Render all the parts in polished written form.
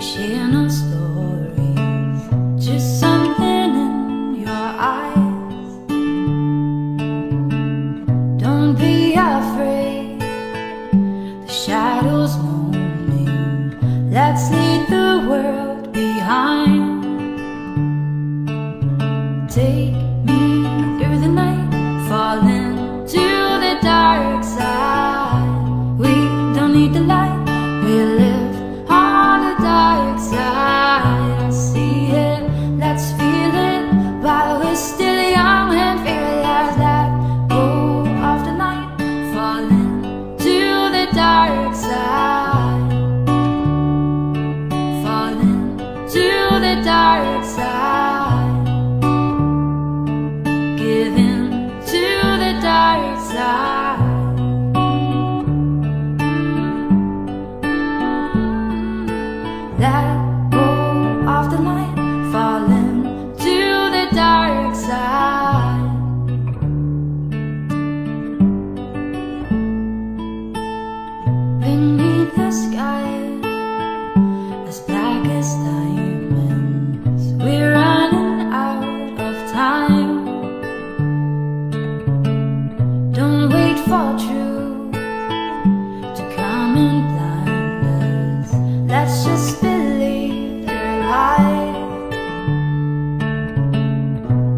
sharing our stories, just something in your eyes. Don't be afraid, the shadows won't leave. Let's leave the world behind. Take me through the night, fall into the dark side. We don't need the light, we live dark side, give in to the dark side. Let go of the light, fall into the dark side. Beneath the sky, as black as night, we're running out of time. Don't wait for truth to come and blind us. Let's just believe their lies.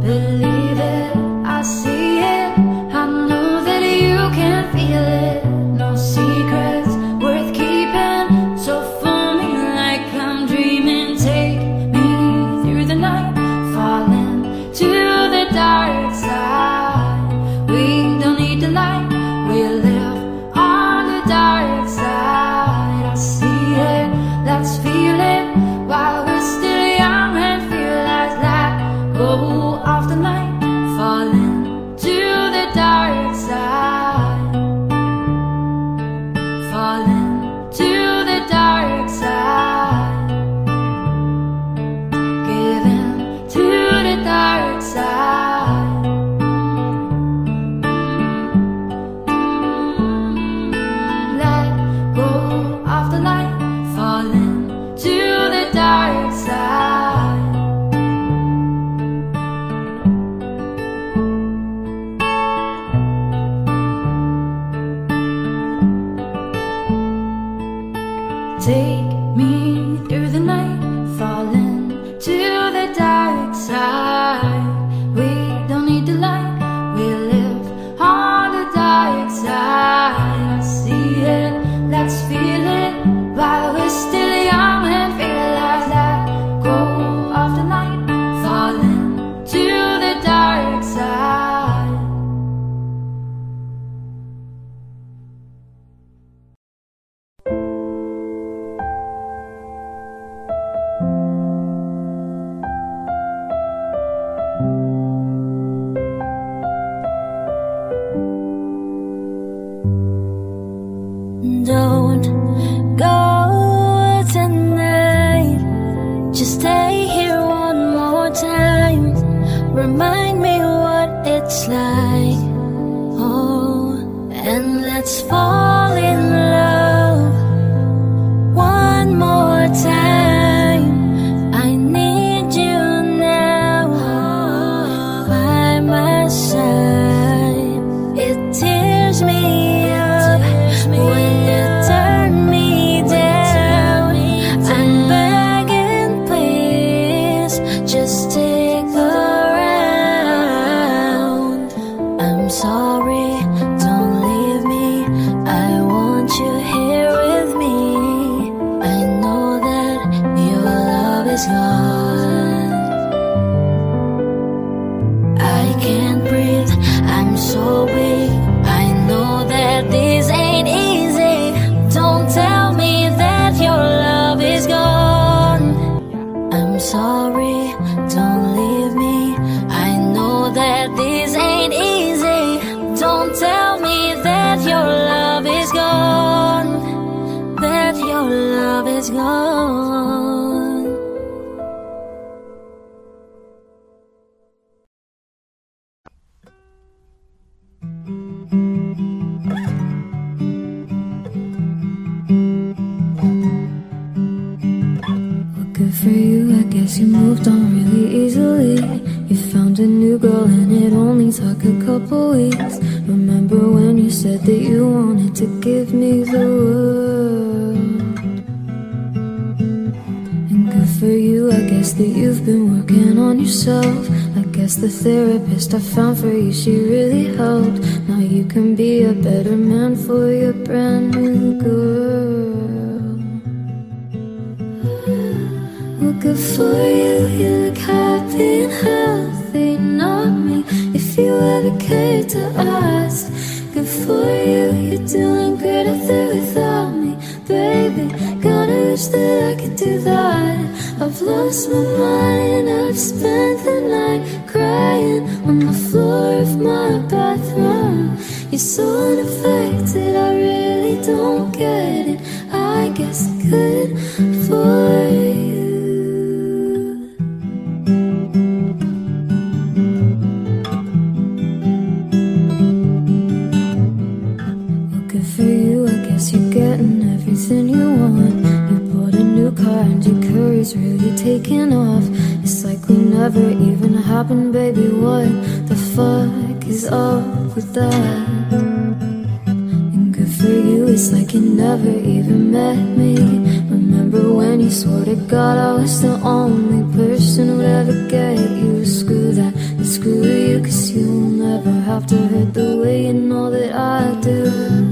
Believe it, I see it, I know that you can feel it. No secrets worth keeping, so for me like I'm dreaming. Take the night, falling to the dark side. We don't need the light, we live on the dark side. I see it, let's feel it while we're still young and feel like that. Go off the night, falling to the dark side, falling to the dark side. Take me through the night, falling to the dark side. We don't need the light, we live on the dark side. I see it, let's feel it while we're still young and realize that. Go off the night, falling to the dark side. Don't go tonight, just stay here one more time. Remind me what it's like. Oh, and let's fall in love one more time. I need you now by my side. It tears me up when you turn me down. I'm begging, please, just stick around. I'm sorry, don't leave me. I want you here with me. I know that your love is gone. I can't breathe, I'm so weak. I know that this ain't easy. Tell me that your love is gone. I'm sorry, don't leave me. I know that this ain't easy. Don't tell me that your love is gone, that your love is gone. Good for you, I guess you moved on really easily. You found a new girl and it only took a couple weeks. Remember when you said that you wanted to give me the world? And good for you, I guess that you've been working on yourself. I guess the therapist I found for you, she really helped. Now you can be a better man for your brand new girl. Good for you, you look happy and healthy, not me, if you ever cared to ask. Good for you, you're doing great out there without me, baby. Gotta wish that I could do that. I've lost my mind, I've spent the night crying on the floor of my bathroom. You're so unaffected, I really don't get it. I guess good for you. You're getting everything you want. You bought a new car and your career's really taking off. It's like we never even happened, baby. What the fuck is up with that? And good for you, it's like you never even met me. Remember when you swore to God I was the only person who'd ever get you? Screw that, and screw you, cause you'll never have to hurt the way you know that I do.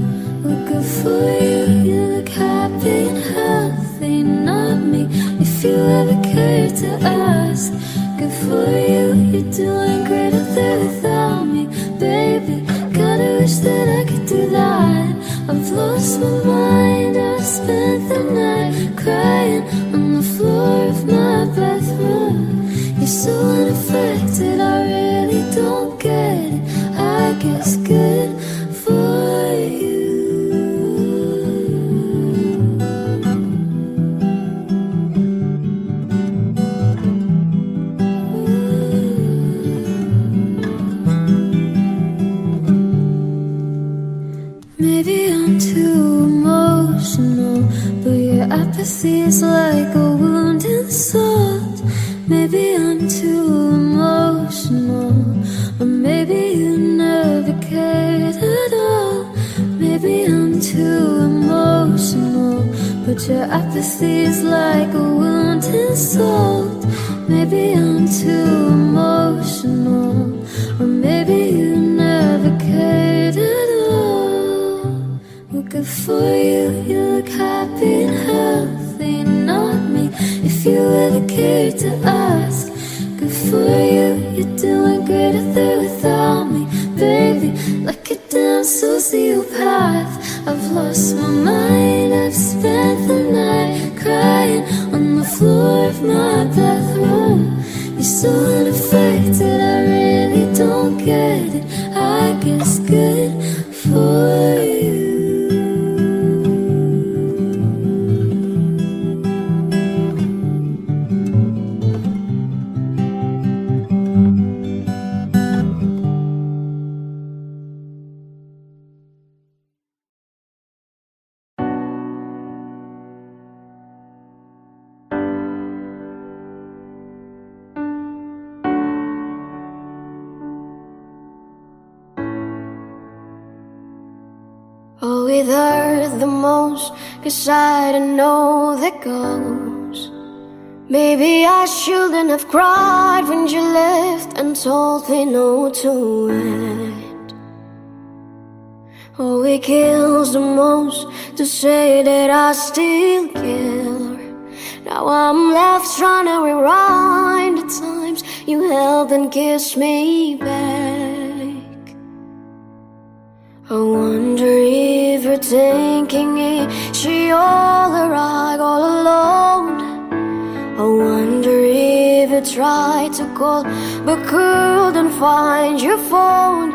Good for you, you look happy and healthy, not me, if you ever cared to ask. Good for you, you're doing great out there without me, baby. Gotta wish that I could do that. I've lost my mind, I've spent the night crying on the floor of my bathroom. You're so unaffected, I really don't get it. I guess good for you. Apathy is like a wound in the soul. Maybe I'm too emotional, or maybe you never cared at all. Maybe I'm too emotional, but your apathy is like a wound in the soul. Maybe I'm too emotional, or maybe you never cared at all. Well, good for you, you look happy and healthy, not me, if you ever cared to ask. Good for you, you're doing great out there without me, baby. Like a damn sociopath. I've lost my mind, I've spent the night crying on the floor of my bathroom. You're so unaffected, I really don't get it. I guess good for you. Oh, it hurt the most, cause I didn't know that goes. Maybe I shouldn't have cried when you left and told me no to it. Oh, it kills the most to say that I still care. Now I'm left trying to rewind the times you held and kissed me back. I wonder if you're thinking, is she all alright, all alone? I wonder if you tried to call but couldn't find your phone.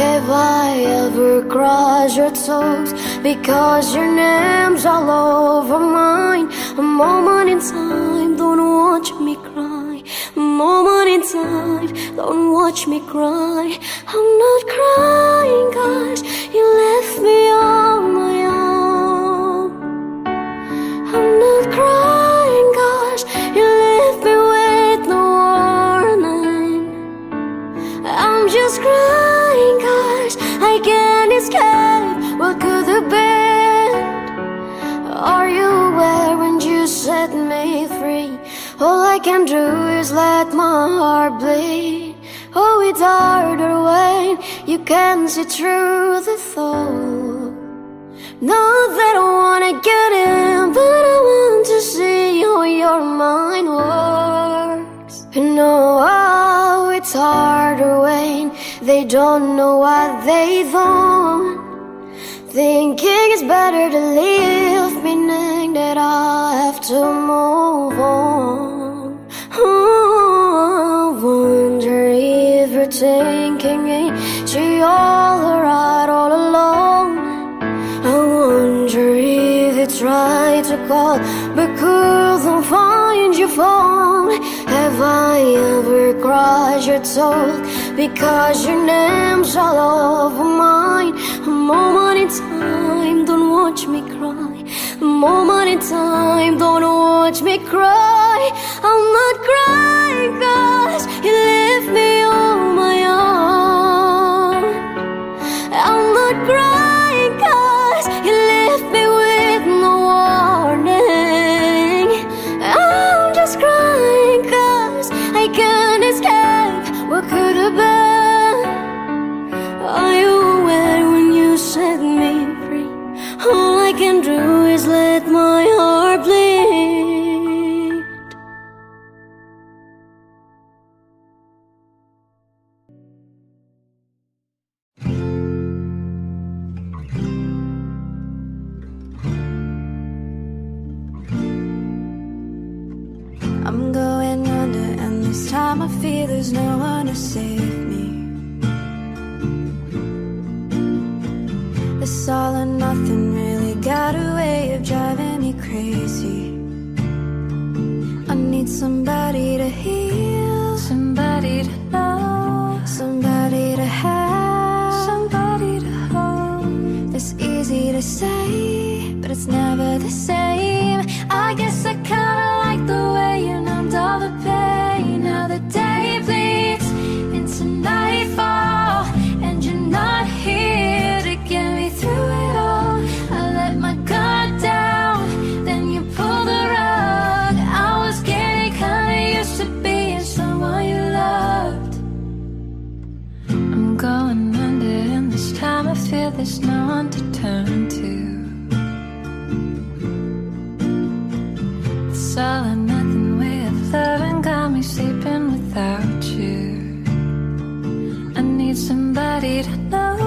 Have I ever crossed your toes because your name's all over mine? A moment in time, don't watch me cry. A moment in time, don't watch me cry. I'm not crying cause you left me on my own. I'm not crying cause you left me on my own. All I can do is let my heart bleed. Oh, it's harder when you can see through the fog. Not that I wanna get in, but I want to see how your mind works. And oh, it's harder when they don't know what they've done. Thinking it's better to leave, meaning that I have to move on. Oh, I wonder if you're thinking is she all alright all alone. I wonder if you tried to call but couldn't find your phone. Have I ever cried your soul because your name's all over mine? A moment in time, don't watch me cry. A moment in time, don't watch me cry. I'm not crying 'cause you left me on my own. I'm not crying 'cause you left me with no warning. I'm just crying 'cause I can't escape what could have been. Are you aware when you set me free? All I can do is let my heart bleed. I'm going under, and this time I feel there's no one to save me. This all or nothing really got a way of driving me crazy. I need somebody to heal, somebody to know, somebody to have, somebody to hold. It's easy to say, but it's never the same. I guess I kinda like the way you numbed all the pain. Now the day bleeds into nightfall, and you're not here to get me through it all. I let my guard down, then you pull the rug. I was getting kinda used to being someone you loved. I'm going under, and this time I feel there's no one to turn to. It's all or nothing way of loving got me sleeping without you. I need somebody to know,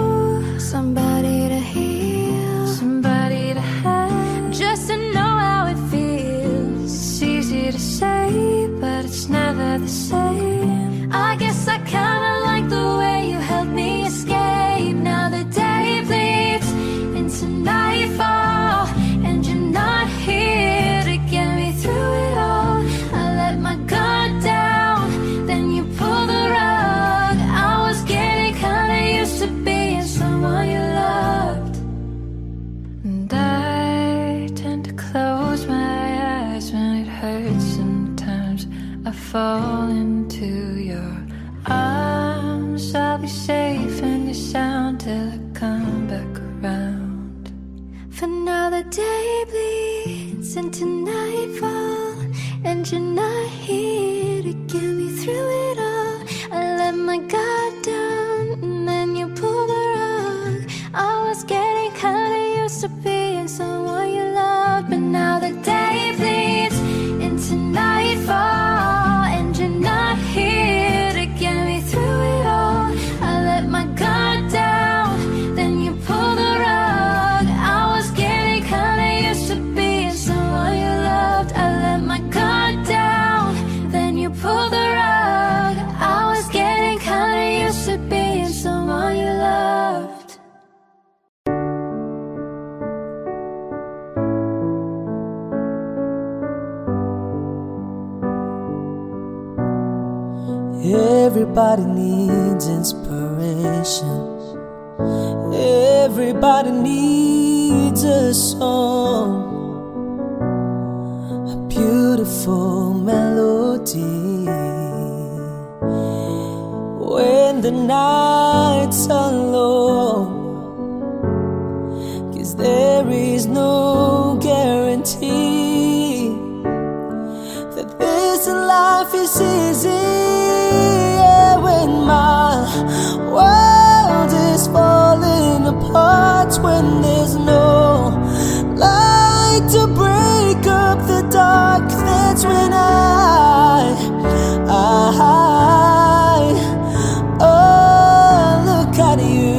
somebody to heal, somebody to have, just to know how it feels. It's easy to say, but it's never the same. I guess I kinda like the way you helped me escape. Now the day bleeds into nightfall, and you're not here to get me through it all. I let my guard down, then you pull the rug. I was getting kinda used to being someone you loved. And I tend to close my eyes when it hurts. Sometimes I fall into your arms. I'll be safe and you're sound till I come back around. For now the day bleeds into nightfall, and you're not here to get me through it all. I let my guard down, and then you pull the rug. I was getting kinda used to being someone you loved, but now the day bleeds into nightfall, and you're not here to get me through it all. I let my guard down, then you pull the rug. I was getting kinda used to being someone you loved. I let my guard down, then you pull the rug. I was getting kinda used to being someone you loved. Everybody needs inspiration. Everybody needs a song, a beautiful melody. When the nights are long, 'cause there is no guarantee that this life is easier when my world is falling apart, when there's no light to break up the dark. That's when I look at you.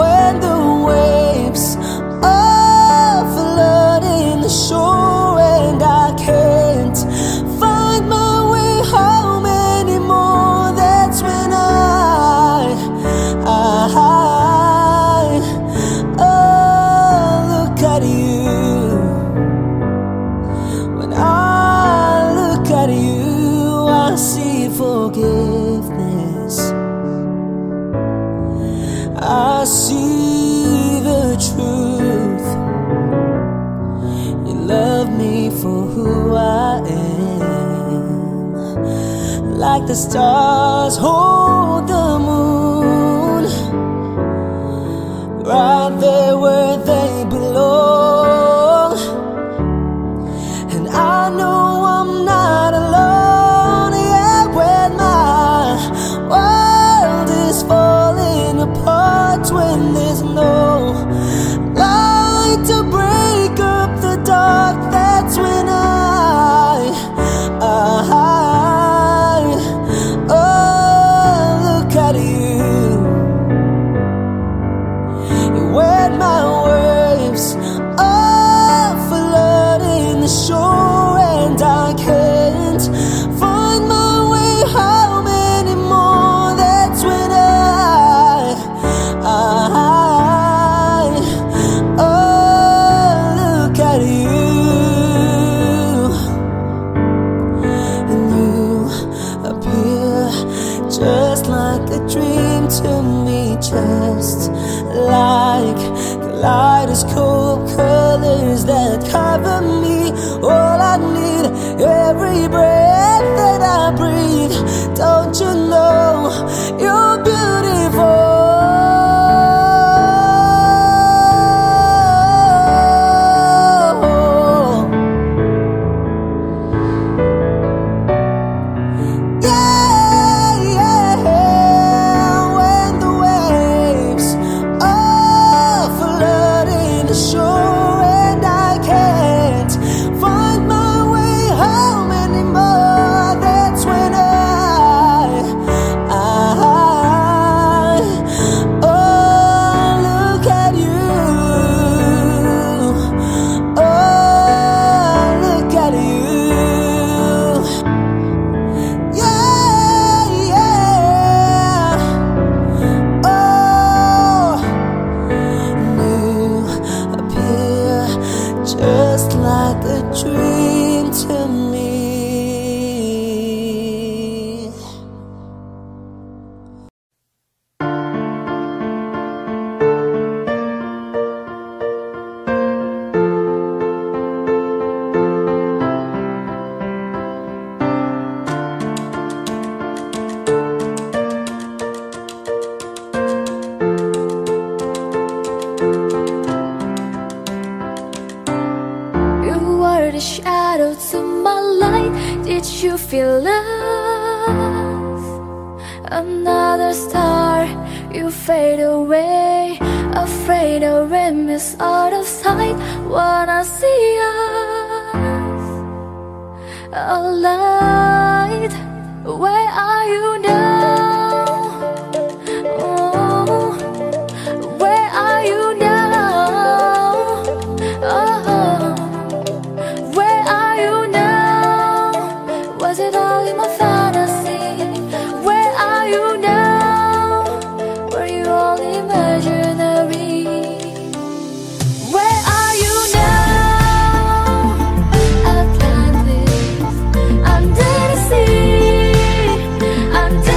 When the waves are flooding the shore and I can't find my way home anymore, that's when I look at you. When I look at you, I see forgiveness, I see the truth. You love me for who I am, like the stars hold the moon, right there where they belong. And I know I'm not alone, yeah, when my world is falling apart, when there's no light to break up the dark, that's when I look at you. And when my waves are flooding the shore and I can't find my way home anymore, that's when I look at you. And you appear just like a dream to me, just like the lightest cold colors that cover me. All I need, every breath that I breathe. Don't you know you're beautiful? Yeah. When the waves are flooding the shore and I can't find my way home anymore, that's when I look at you. Oh, look at you. Yeah. Oh, you appear just like a dream to me. You were the shadow to my light. Did you feel love? Another star, you fade away. Afraid I'll miss out of sight. Wanna see us alight. Where are you now? Oh, where are you now? Oh, where are you now? Was it all in my fantasy? Where are you now? Were you all imaginary? Where are you now? Atlantis, under the sea, under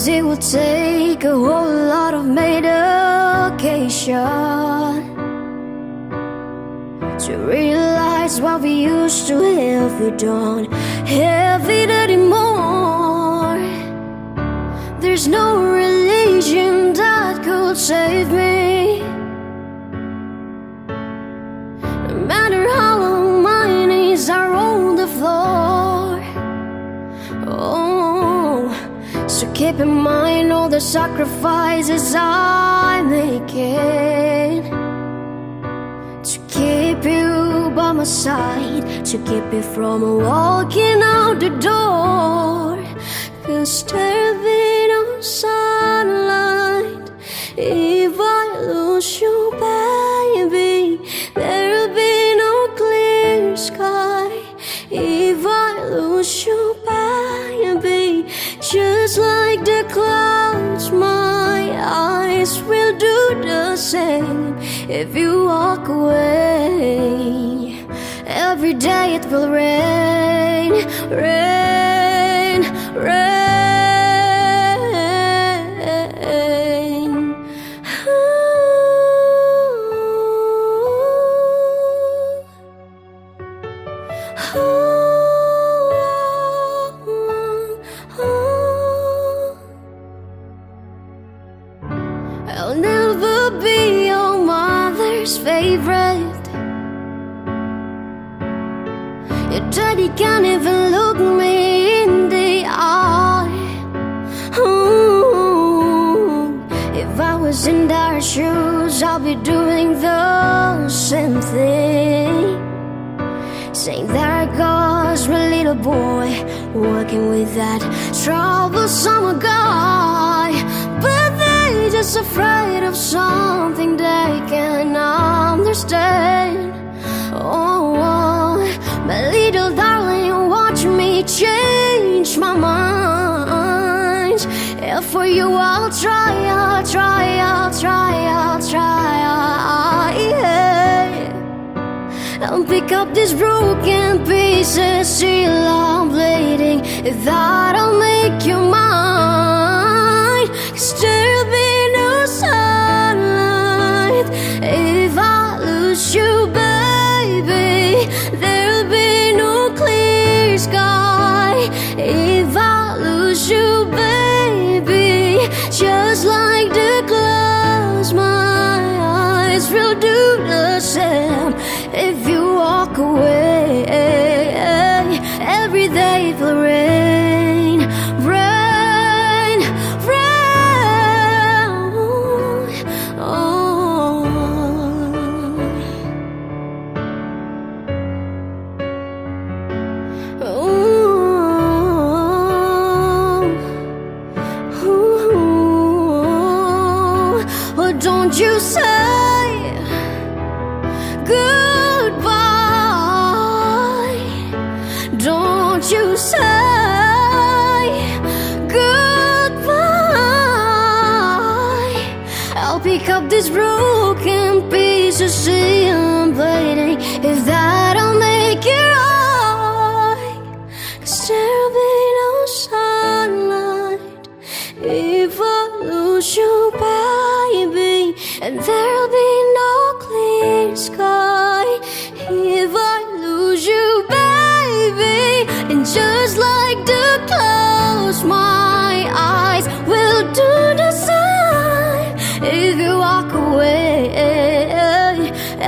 'Cause it will take a whole lot of medication to realize what we used to have. We don't have it anymore. There's no religion that could save me. No matter how long mine is, I roll the floor. Oh, so keep in mind all the sacrifices I'm making to keep you by my side, to keep you from walking out the door. 'Cause staring on sunlight, if I lose you, baby, there'll be no clear sky. If I lose you, baby, just like the clouds, my eyes will do the same. If you walk away, every day it will rain, rain, rain. Ooh. Ooh. Ooh. I'll never be your mother's favorite. Your daddy can't even look me in the eye. Ooh, if I was in their shoes, I'll be doing the same thing, saying there goes my little boy, working with that troublesome guy. But they're just afraid of something they can't understand. Oh, my little darling, watch me change my mind. If for you I'll try, I'll try, I'll try, I'll try, yeah. I'll pick up these broken pieces till I'm bleeding. If that'll make you mine, 'cause there'll be no sunlight. If I lose you, baby, there'll be no clear sky. If I lose you, baby, just like the clouds, my eyes will do the same. If you walk away, every day it will rain, rain, rain. Oh. Ooh. Ooh. Oh, don't you say goodbye. Don't you say goodbye. I'll pick up these broken pieces, see I'm bleeding. If that'll make you right, 'cause there'll be no sunlight. If I lose you, baby, and there'll be no clear sky. If I lose you, baby, and just like the clouds, my eyes will do the same. If you walk away,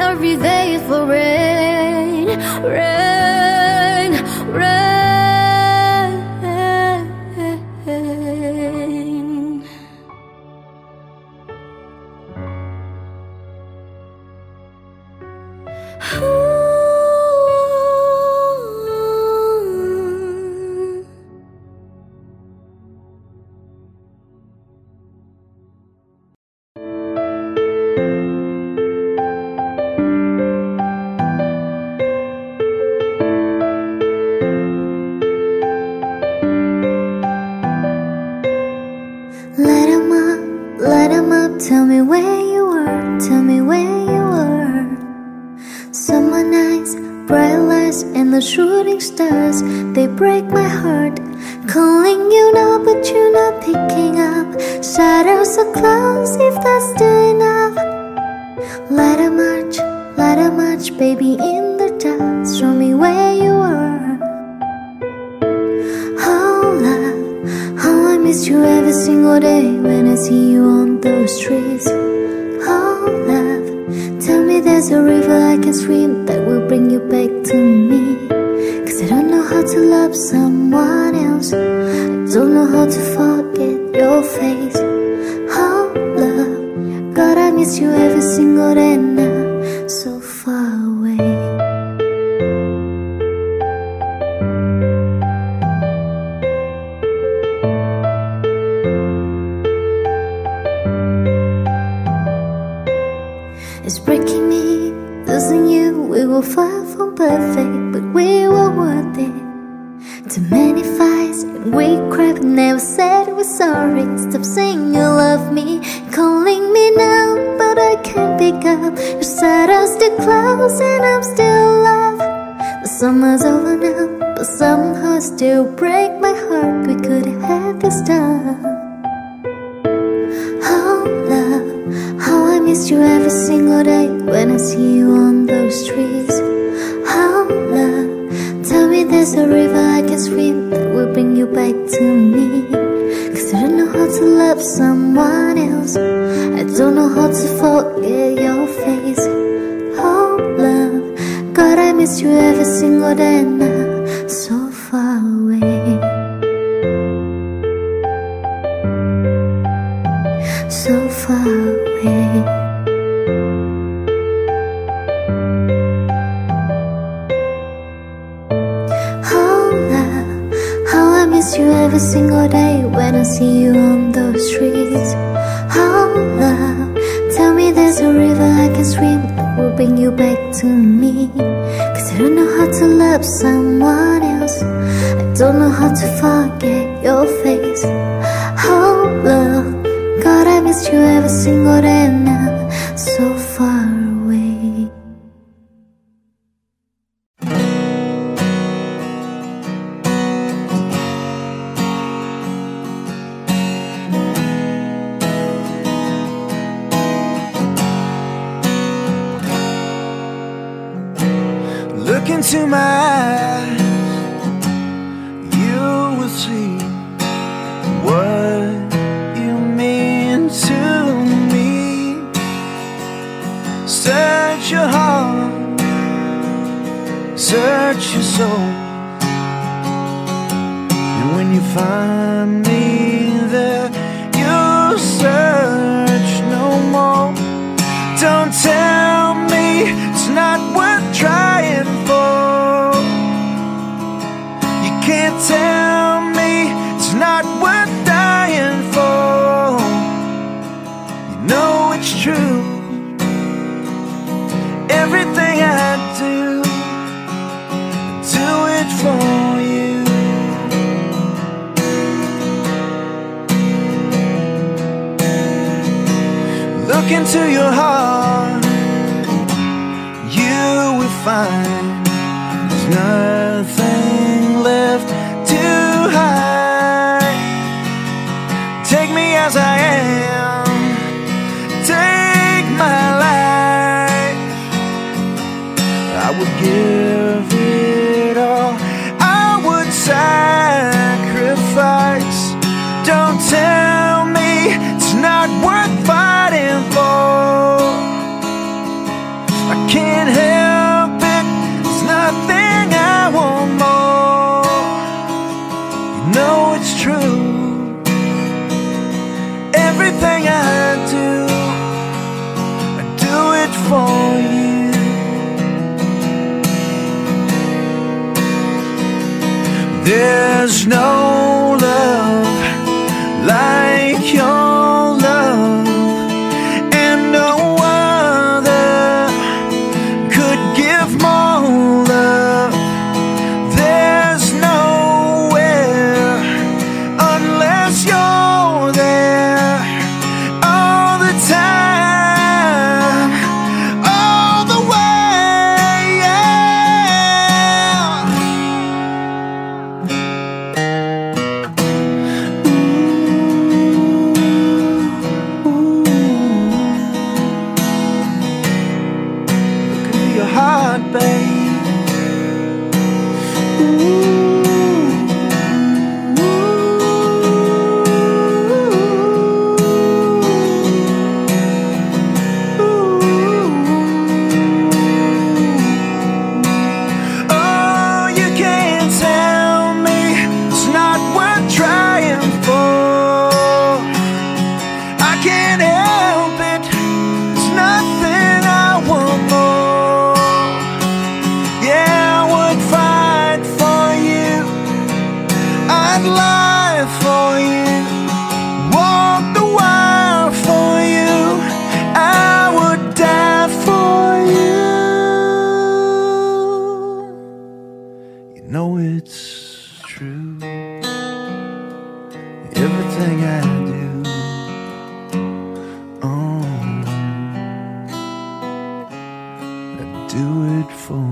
every day it will rain, rain, rain. Ooh. Light 'em up, tell me where you were, tell me where you were. Someone nice, bright lights and the shooting stars, they break my heart. Calling you now, but you're not picking up. Shadows are close, if that's still enough. Light a match, baby, in the dark. Show me where you are. Oh love, how I miss you every single day when I see you on those streets. Oh love, tell me there's a river I can swim that will bring you back to me. Cause I don't know how to love someone else, I don't know how to forget your face. Oh love, God, I miss you every single day now, so far away. It's breaking me, losing you. We were far from perfect, but we were worth it. Too many fights and we cried, never said we're sorry. Stop saying you love me, calling me now, but I can't pick up. Your shadows still close and I'm still alive. The summer's over now, but somehow still break my heart. We could have this done. Oh love, how I miss you every single day when I see you on those streets. Oh love, tell me there's a river I can swim that will bring you back to me. Cause I don't know how to love someone else, I don't know how to forget your face. Oh love, God, I miss you every single day now, so far away. So far away. Oh love, how I miss you every single day when I see you on those streets. Oh love, tell me there's a river I can swim that will bring you back to me. Cause I don't know how to love someone else, I don't know how to forget your face. Oh love, God, I miss you every single day now, so far away. Look into my eyes, you will see what to me. Search your heart, search your soul, and when you find me there, you'll search no more. Don't tell me it's not worth trying for. You can't tell me it's not worth dying for. No, it's true. Everything I do, I do it for you. Look into your heart, you will find there's nothing left to hide. Take me as I am, take my life, I would give it all, I would sacrifice. Don't tell me it's not worth fighting for. I can't help it, there's nothing I want more. You know it's true, everything I do, for you. There's no love like your love, and no other could give more love. There's nowhere unless you're there all the time. heart, babe. Ooh, ooh, ooh. Oh, you can't tell me it's not worth trying for. I can't help it, there's nothing I want more. I'd lie for you, walk the wire for you, I would die for you. You know it's true, everything I do, oh, I do it for you.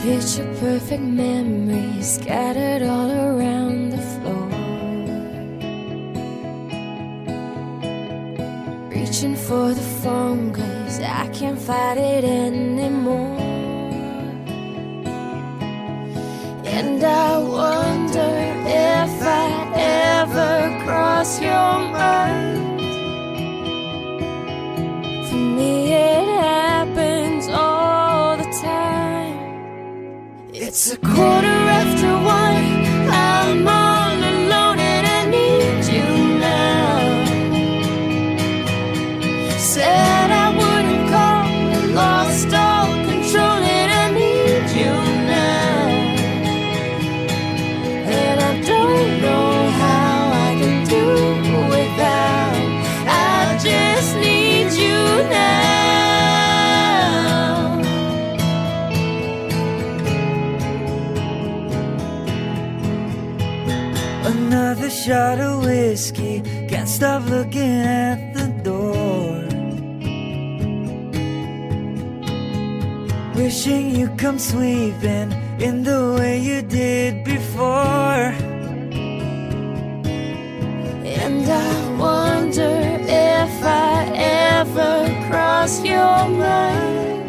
Picture perfect memories scattered all around the floor, reaching for the phone 'cause I can't fight it anymore. And I wonder if I ever cross your mind. For me it happens all. It's a 1:15. I'm all alone and I need you now. Said I wouldn't call, and lost all control and I need you now. And I don't know how I can do without. I just need you now. Another shot of whiskey, can't stop looking at the door, wishing you'd come sweeping in the way you did before. And I wonder if I ever cross your mind.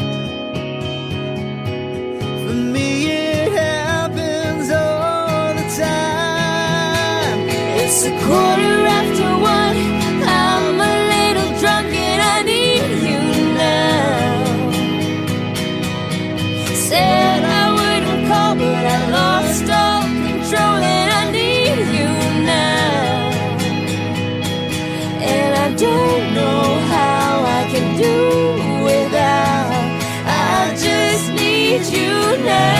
For me it happens all the time. It's 1:15. I'm a little drunk and I need you now. Said I wouldn't call, but I lost all control and I need you now. And I don't know how I can do without. I just need you now.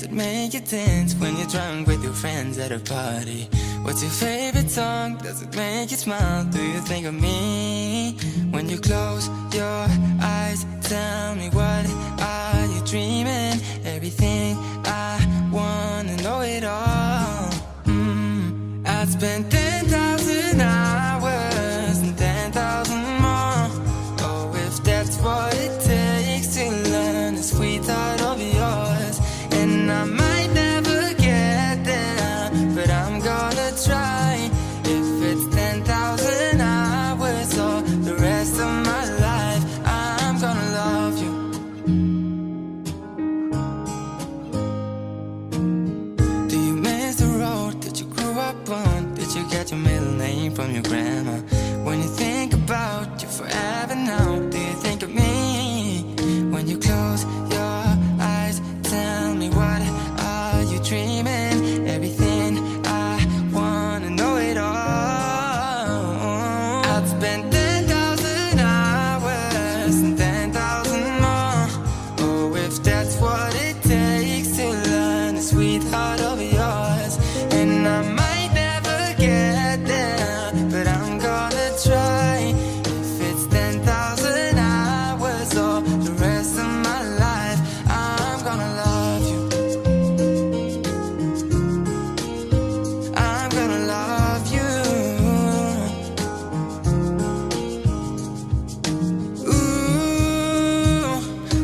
Does it make you dance when you're drunk with your friends at a party? What's your favorite song? Does it make you smile? Do you think of me? When you close your eyes, tell me what are you dreaming? Everything I wanna know it all. I spent 10,000 hours and 10,000 more. Oh, if that's what it takes to learn a sweet art of yours. And I might never get there, but I'm gonna try. If it's 10,000 hours or the rest of my life, I'm gonna love you. Do you miss the road that you grew up on? Did you get your middle name from your grandma? When you think about you forever now, do you think of me? When you close your eyes, tell me what are you dreaming? Everything I wanna know it all. I'd spend 10,000 hours and 10,000 more. Oh, if that's what it takes to learn a sweetheart of yours. And I might never get there, but I'm gonna try. If it's 10,000 hours or the rest of my life, I'm gonna love you. I'm gonna love you. Ooh,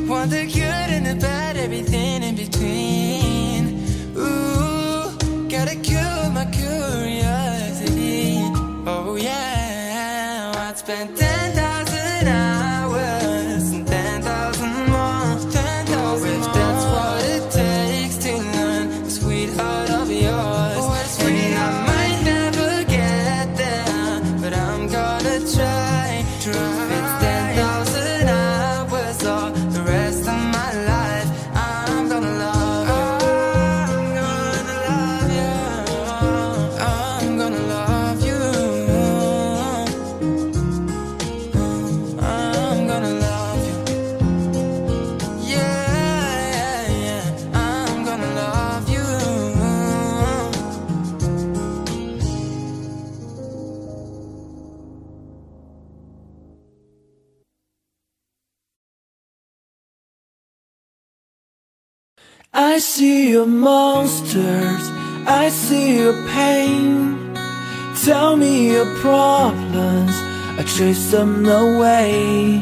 want the good and the bad, everything in between. Ooh, gotta cure my curiosity. Oh yeah, I'd spend 10,000 hours and 10,000 more. 10,000 if that's what it takes to learn a sweetheart of yours. And I might never get there, but I'm gonna try. If it's 10,000 hours or the rest of my life, I'm gonna love you. I'm gonna love you. I'm gonna love you. I'm gonna love you. Yeah, I'm gonna love you. I see your monsters, I see your pain. Tell me your problems, I chase them away.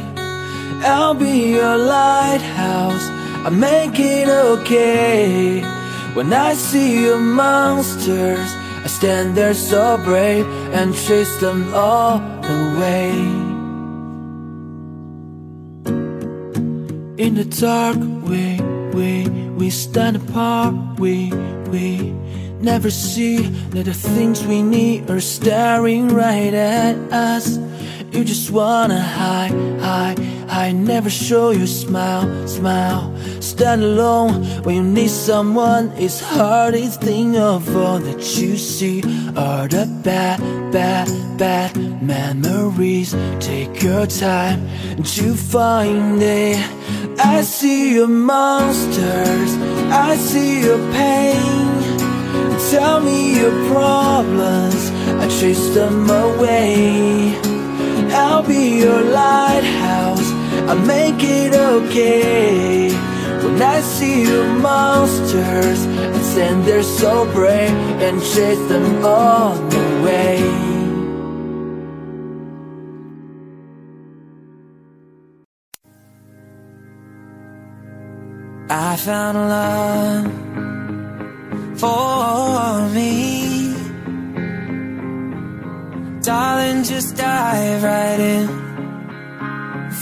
I'll be your lighthouse, I make it okay. When I see your monsters, I stand there so brave and chase them all away. In the dark, we stand apart, we never see that the things we need are staring right at us. You just wanna hide, never show your smile. Stand alone when you need someone. It's hard to think of all that you see are the bad memories. Take your time to find it. I see your monsters, I see your pain. Tell me your problems, I chase them away. I'll be your lighthouse, I make it okay. When I see your monsters, I stand there so brave and chase them all away. I found love for me. Darling, just dive right in,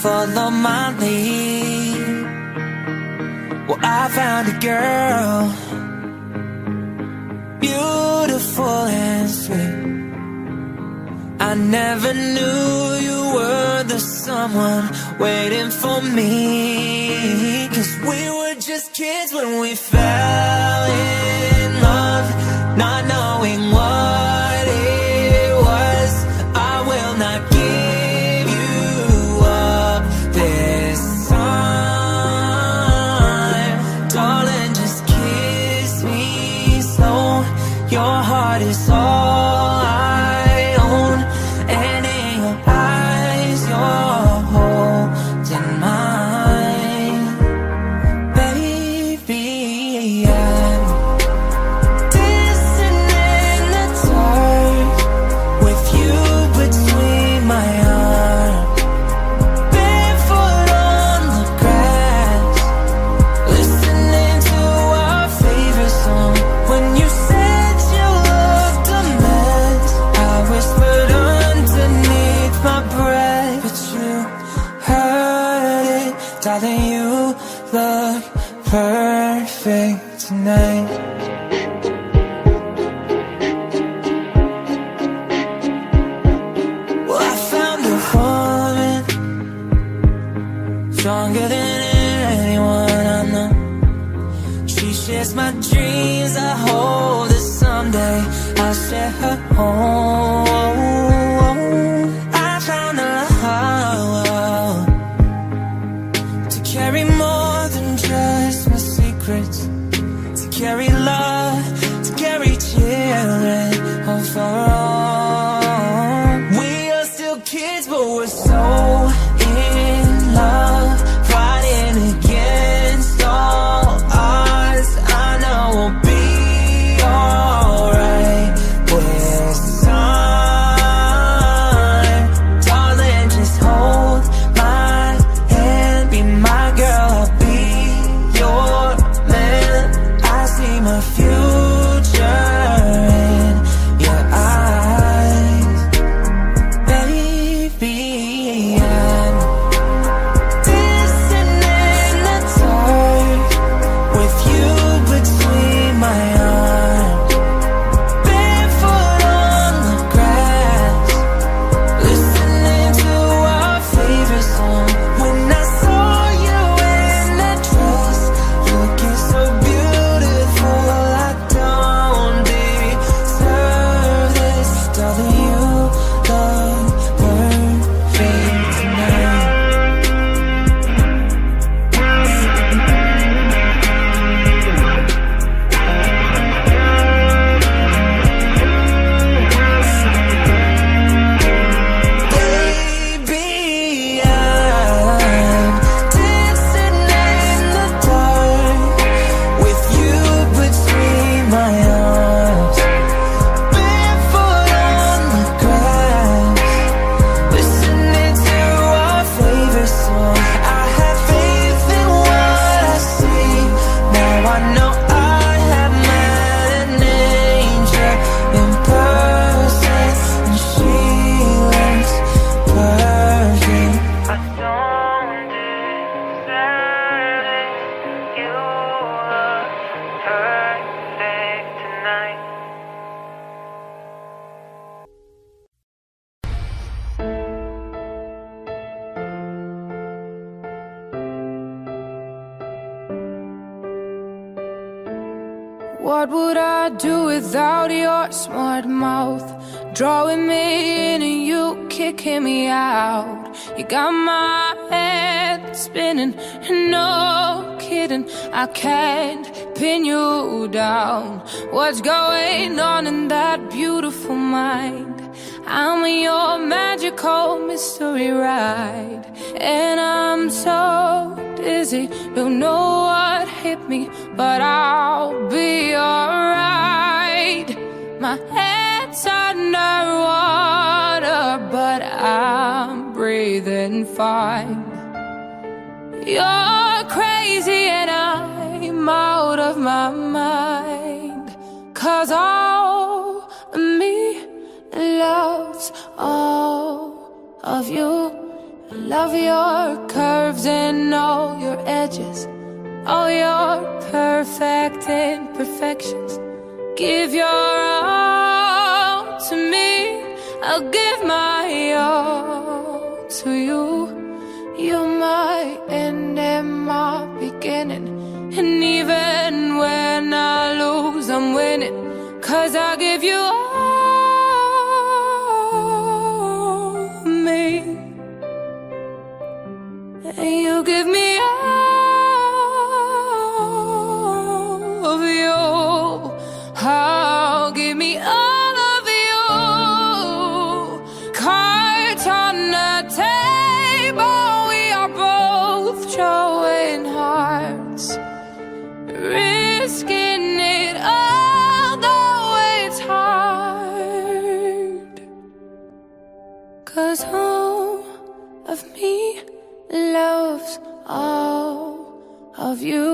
follow my lead. Well, I found a girl, beautiful and sweet. I never knew you were the someone waiting for me. 'Cause we were just kids when we fell in love, not knowing what it was. I will not give you up this time. Darling, just kiss is all I own. And in your eyes, you're holding mine. Baby, I'm dancing in the dark with you between my arms, barefoot on the grass, listening to our favorite song. When you say darling, you look perfect tonight. Well, I found a woman stronger than anyone I know. She shares my dreams, I hope that someday I'll share her home. I found a heart carry more than just my secrets, to carry love, to carry children home for all. We are still kids, but we're so in love, fighting against all odds. I know we'll be alright with time. Darling, just hold my hand, be my my future in your eyes. Baby, I'm dancing in the dark with you between my arms, barefoot on the grass, listening to our favorite song. When I saw you in that dress, looking so beautiful, what would I do without your smart mouth? Drawing me in and you kicking me out. You got my head spinning, no kidding. I can't pin you down. What's going on in that beautiful mind? I'm in your magical mystery ride, and I'm so dizzy, don't know what hit me, but I'll be alright. My head's underwater, but I'm breathing fine. You're crazy and I'm out of my mind, 'cause all of me loves all of you. Love your curves and all your edges, all your perfect imperfections. Give your all to me, I'll give my all to you. You're my end and my beginning, and even when I lose, I'm winning, 'cause I give you all of me, and you give me all of you. Oh, give me all risking it all, though it's hard. 'Cause all of me loves all of you.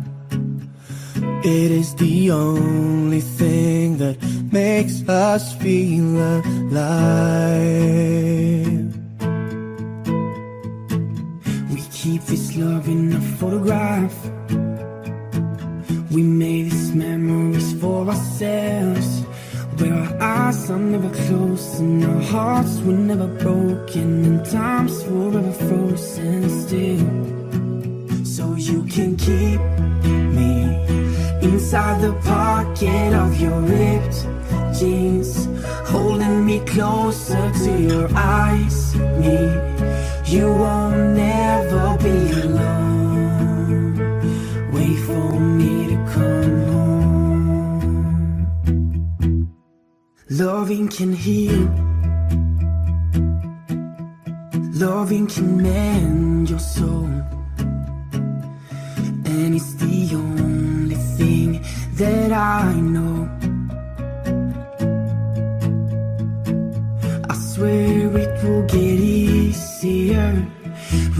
It is the only thing that makes us feel alive. We keep this love in a photograph. We made these memories for ourselves, where our eyes are never closed and our hearts were never broken, and time's forever frozen still. So you can keep me inside the pocket of your ripped jeans, holding me closer to your eyes, me. You won't never be alone. Wait for me to come home. Loving can heal. Loving can mend your soul, and it's the only thing that I know. Where it will get easier.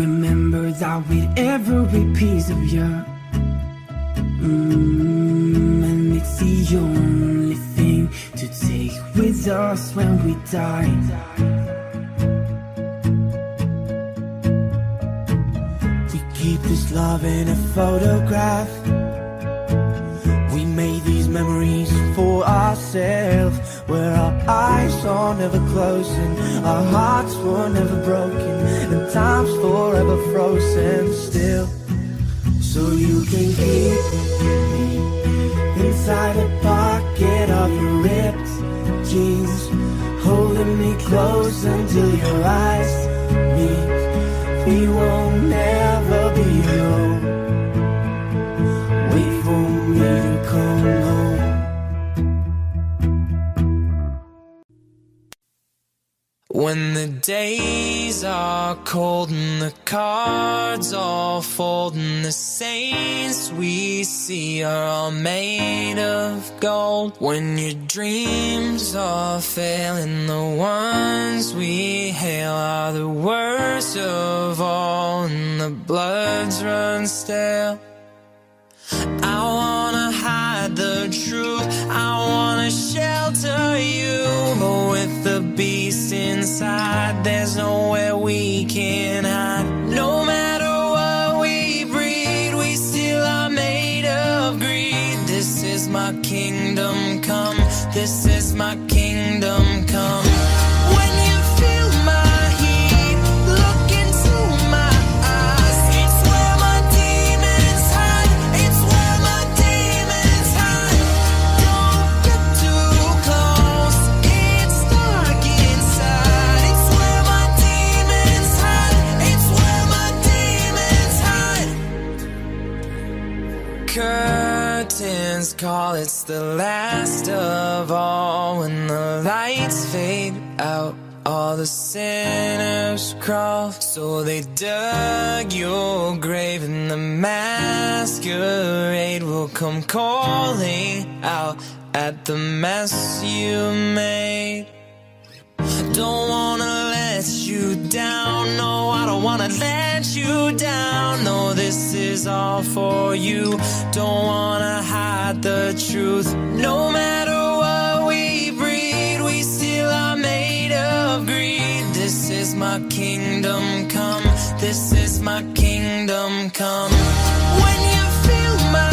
Remember that with every piece of you, and it's the only thing to take with us when we die. We keep this love in a photograph. We made these memories for ourselves, where our eyes are never closing, our hearts were never broken, and time's forever frozen still. So you can keep me inside the pocket of your ripped jeans, holding me close until your eyes meet. We won't never be alone. Wait for me to come home. When the days are cold and the cards all fold, and the saints we see are all made of gold. When your dreams are failing, the ones we hail are the worst of all, and the bloods run stale. I wanna hide the truth, I wanna shelter you, but with the beast inside, there's nowhere we can hide. No matter what we breed, we still are made of greed. This is my kingdom come, this is my kingdom come. When you feel my heat, look into my eyes. It's where my demons hide, it's where my demons hide. Don't get too close. all, it's the last of all. When the lights fade out, all the sinners crawl. So they dug your grave, and the masquerade will come calling out at the mess you made. Don't wanna let you down, no, I don't wanna let you down. No, this is all for you, don't wanna hide the truth. No matter what we breed, we still are made of greed. This is my kingdom come, this is my kingdom come. When you feel my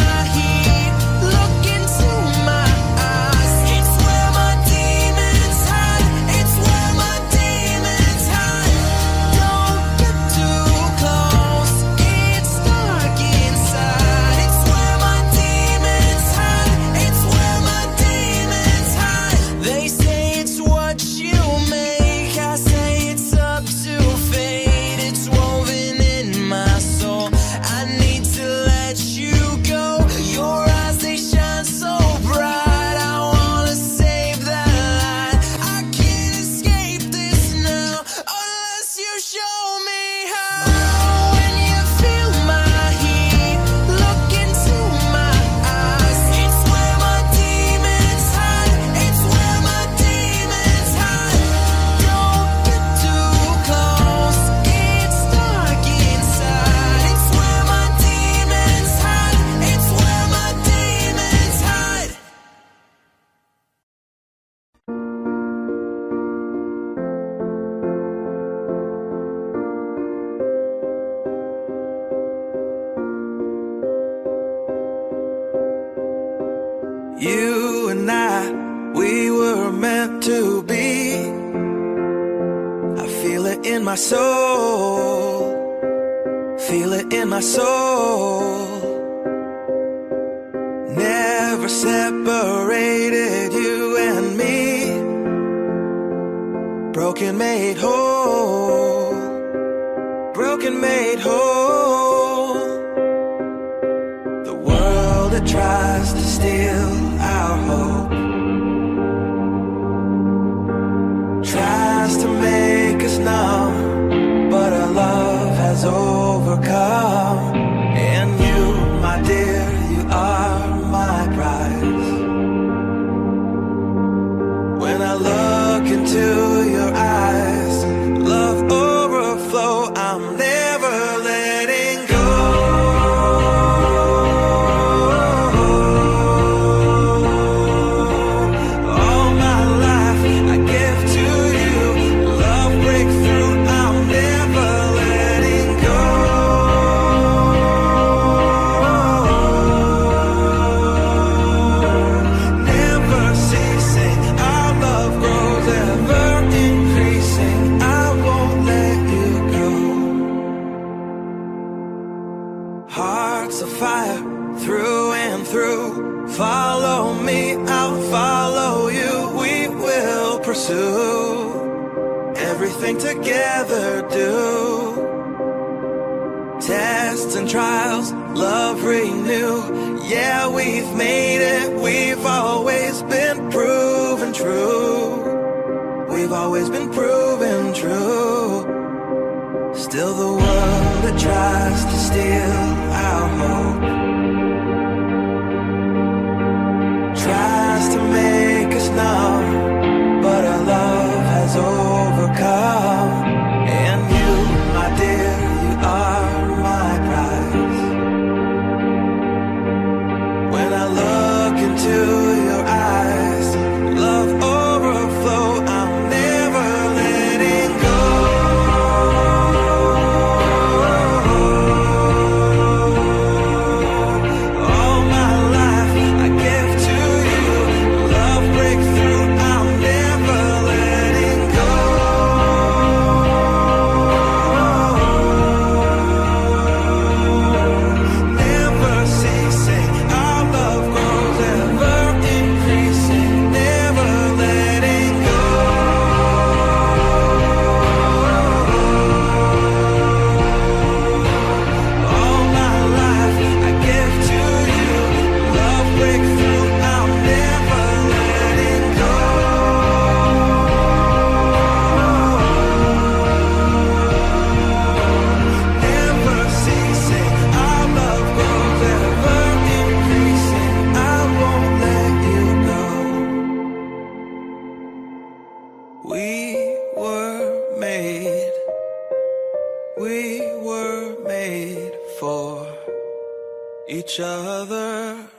We were made for each other.